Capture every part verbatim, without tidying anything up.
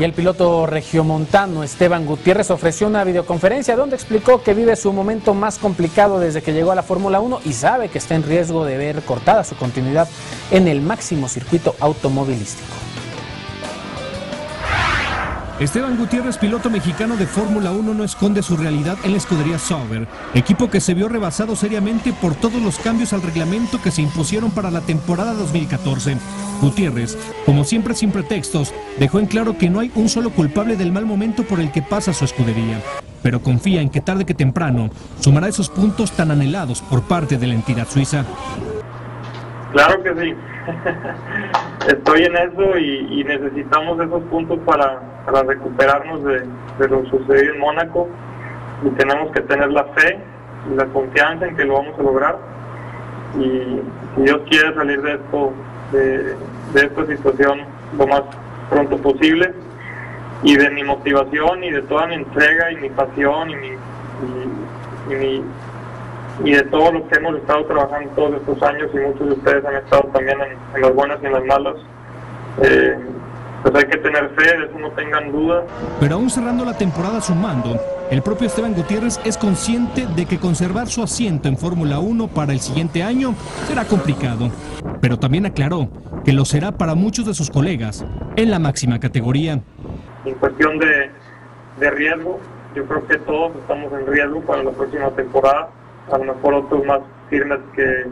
Y el piloto regiomontano Esteban Gutiérrez ofreció una videoconferencia donde explicó que vive su momento más complicado desde que llegó a la Fórmula uno y sabe que está en riesgo de ver cortada su continuidad en el máximo circuito automovilístico. Esteban Gutiérrez, piloto mexicano de Fórmula uno, no esconde su realidad en la escudería Sauber, equipo que se vio rebasado seriamente por todos los cambios al reglamento que se impusieron para la temporada dos mil catorce. Gutiérrez, como siempre sin pretextos, dejó en claro que no hay un solo culpable del mal momento por el que pasa su escudería, pero confía en que tarde que temprano sumará esos puntos tan anhelados por parte de la entidad suiza. Claro que sí, estoy en eso y, y necesitamos esos puntos para, para recuperarnos de, de lo sucedido en Mónaco, y tenemos que tener la fe y la confianza en que lo vamos a lograr, y si Dios quiere salir de esto, de, de esta situación lo más pronto posible, y de mi motivación y de toda mi entrega y mi pasión y mi, y, y mi y de todo lo que hemos estado trabajando todos estos años, y muchos de ustedes han estado también en, en las buenas y en las malas, eh, pues hay que tener fe, de eso no tengan duda. Pero aún cerrando la temporada sumando, el propio Esteban Gutiérrez es consciente de que conservar su asiento en Fórmula uno para el siguiente año será complicado, pero también aclaró que lo será para muchos de sus colegas en la máxima categoría. En cuestión de, de riesgo, yo creo que todos estamos en riesgo para la próxima temporada, a lo mejor otros más firmes que,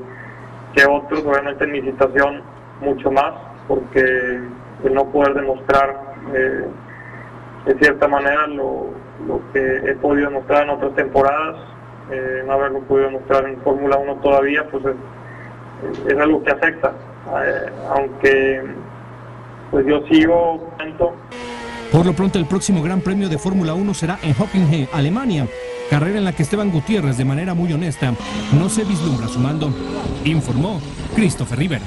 que otros, obviamente en mi situación mucho más, porque el no poder demostrar eh, de cierta manera lo, lo que he podido demostrar en otras temporadas, eh, no haberlo podido demostrar en Fórmula uno todavía, pues es, es algo que afecta, eh, aunque pues yo sigo lento. Por lo pronto, el próximo Gran Premio de Fórmula uno será en Hockenheim, Alemania, carrera en la que Esteban Gutiérrez, de manera muy honesta, no se vislumbra sumando, informó Christopher Rivera.